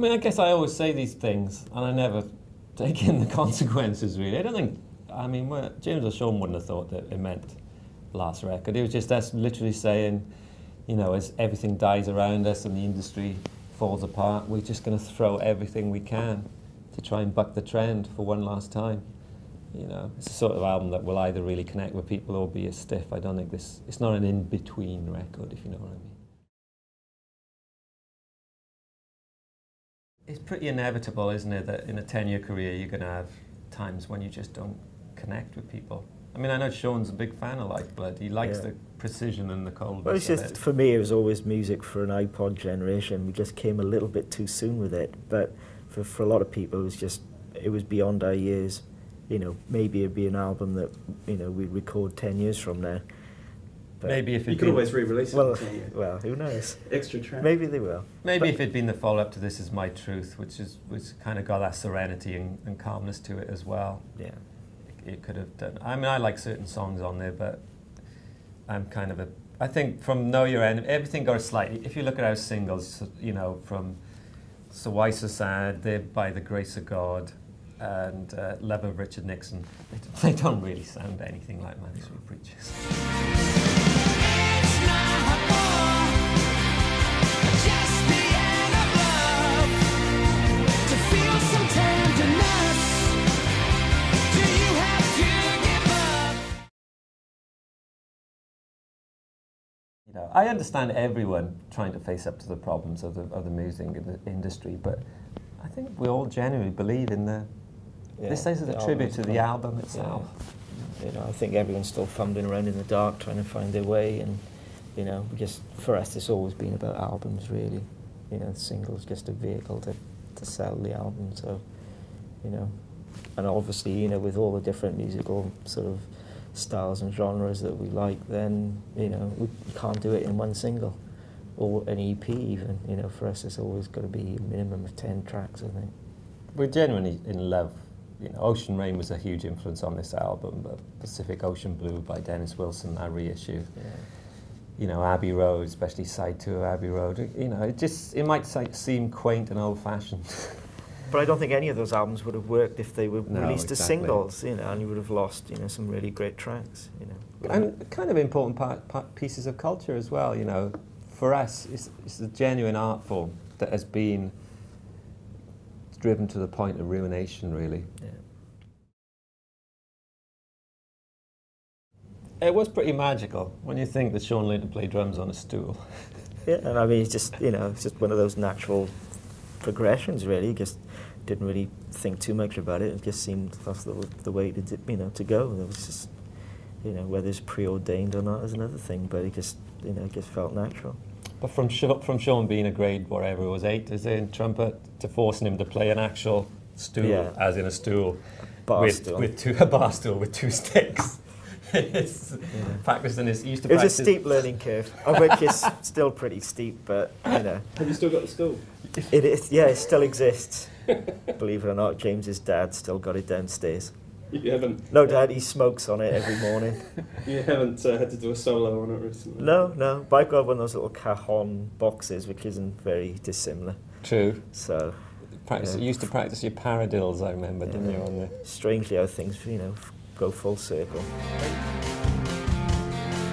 mean, I guess I always say these things and I never take in the consequences, really. I don't think, I mean, James O'Shawn wouldn't have thought that it meant last record. It was just us literally saying, you know, as everything dies around us and the industry falls apart, we're just going to throw everything we can to try and buck the trend for one last time. You know, it's the sort of album that will either really connect with people or be a stiff. I don't think this, it's not an in-between record, if you know what I mean. It's pretty inevitable, isn't it, that in a 10-year career you're going to have times when you just don't connect with people. I mean, I know Sean's a big fan of Lifeblood. He likes the precision and the coldness. Well, it's just, for me, it was always music for an iPod generation. We just came a little bit too soon with it. But for a lot of people, it was just, it was beyond our years. You know, maybe it'd be an album that, you know, we'd record 10 years from now. But maybe if you could always re-release it. Well, who knows? Extra track. Maybe they will. Maybe if it'd been the follow-up to This Is My Truth, which kind of got that serenity and calmness to it as well. Yeah. It could have done. I mean, I like certain songs on there, but I'm kind of a. I think from Know Your End, everything goes slightly. If you look at our singles, you know, from So Why So Sad, they're By the Grace of God, and Love of Richard Nixon, they don't really sound anything like Manic Street Preachers. You know, I understand everyone trying to face up to the problems of the music industry, but I think we all genuinely believe in the this is a tribute to the album itself. Yeah. You know, I think everyone's still fumbling around in the dark trying to find their way, and you know, just for us, it's always been about albums, really. You know, singles just a vehicle to sell the album. So, you know, and obviously, you know, with all the different musical sort of styles and genres that we like, then you know, we can't do it in one single or an EP even. You know, for us, it's always got to be a minimum of 10 tracks. I think we're genuinely in love. You know, Ocean Rain was a huge influence on this album, but Pacific Ocean Blue by Dennis Wilson, that reissue. Yeah. You know, Abbey Road, especially Side 2 of Abbey Road. You know, it might seem quaint and old-fashioned. But I don't think any of those albums would have worked if they were released as singles, you know, and you would have lost, you know, some really great tracks, you know. And kind of important pieces of culture as well, you know. For us, it's a genuine art form that has been driven to the point of ruination, really. Yeah. It was pretty magical when you think that Sean learned to play drums on a stool. Yeah, and I mean, it's just, you know, it's just one of those natural progressions, really. Just didn't really think too much about it. It just seemed that's the way to, you know, to go. And it was just, you know, whether it's preordained or not is another thing, but it just, you know, it just felt natural. But from Sean being a grade, whatever it was, 8, is it, in trumpet, to forcing him to play an actual stool, as in a stool. A bar stool with 2 sticks. Practicing is used to practice. It's a steep learning curve, which is still pretty steep, but, you know. Have you still got the stool? It is, yeah, it still exists. Believe it or not, James's dad still got it downstairs. You haven't? No, Dad, he smokes on it every morning. You haven't had to do a solo on it recently? No. But I've got one of those little cajon boxes, which isn't very dissimilar. True. So... You used to practice your paradills, I remember, didn't you, on there? Strangely how things, you know, go full circle.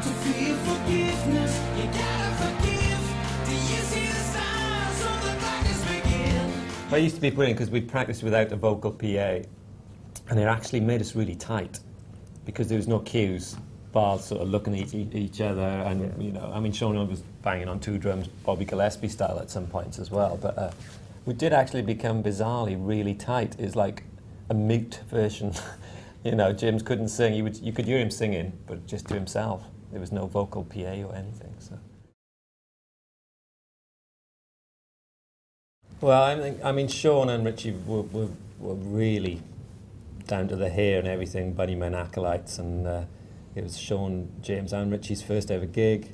To feel forgiveness, you gotta forgive. Do you see the signs of the darkness begin? Well, it used to be brilliant, because we'd practice without a vocal PA. And it actually made us really tight, because there was no cues, bars sort of looking at each other, and you know, I mean, Sean was banging on 2 drums, Bobby Gillespie style at some points as well. But we did actually become bizarrely really tight. It's like a mute version, you know. James couldn't sing; you could hear him singing, but just to himself. There was no vocal PA or anything. So. Well, I mean, Sean and Richie were really down to the hair and everything, Bunny Acolytes, and it was Sean, James and Richie's first ever gig,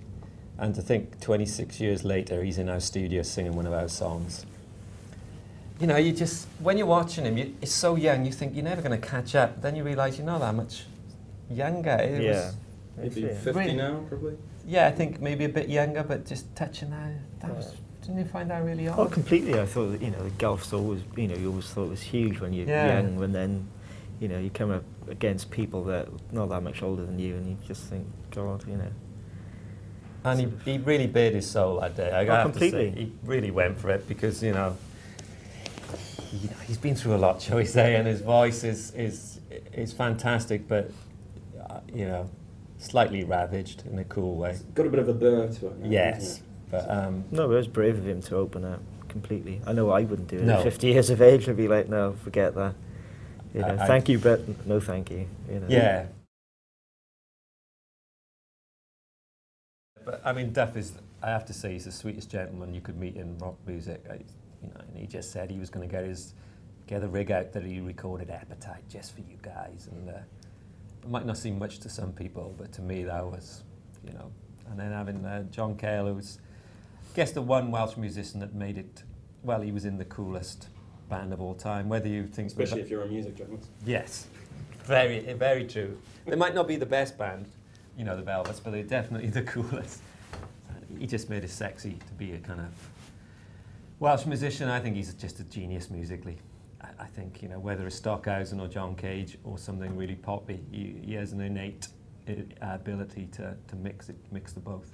and to think 26 years later he's in our studio singing one of our songs. You know, you just, when you're watching him, it's so young, you think you're never going to catch up, then you realise you're not that much younger. Maybe 50 now, probably? Yeah, I think maybe a bit younger, but just touching that was Didn't you find that really odd? Oh, completely. I thought that, you know, the Gulf's always, you know, you always thought it was huge when you're young, and then, you know, you come up against people that are not that much older than you, and you just think, God, you know. And he really bared his soul that day. I have completely. To say, he really went for it because, you know, he's been through a lot, shall we say, and his voice is fantastic, but, you know, slightly ravaged in a cool way. It's got a bit of a burr to it. Now, yes. But, no, it was brave of him to open up completely. I know I wouldn't do it. No. At 50 years of age, I'd be like, no, forget that. You know, thank you, but no thank you. You know. Yeah. But, I mean, Duff is, I have to say, he's the sweetest gentleman you could meet in rock music. You know, and he just said he was going to get the rig out that he recorded Appetite just for you guys. And it might not seem much to some people, but to me that was, you know. And then having John Cale, who's, I guess, the one Welsh musician that made it, well, he was in the coolest band of all time, whether you think... Especially if you're a music journalist. Yes, very, very true. They might not be the best band, you know, the Velvets, but they're definitely the coolest. He just made it sexy to be a kind of Welsh musician. I think he's just a genius musically. I think, you know, whether it's Stockhausen or John Cage or something really poppy, he has an innate ability to mix the both.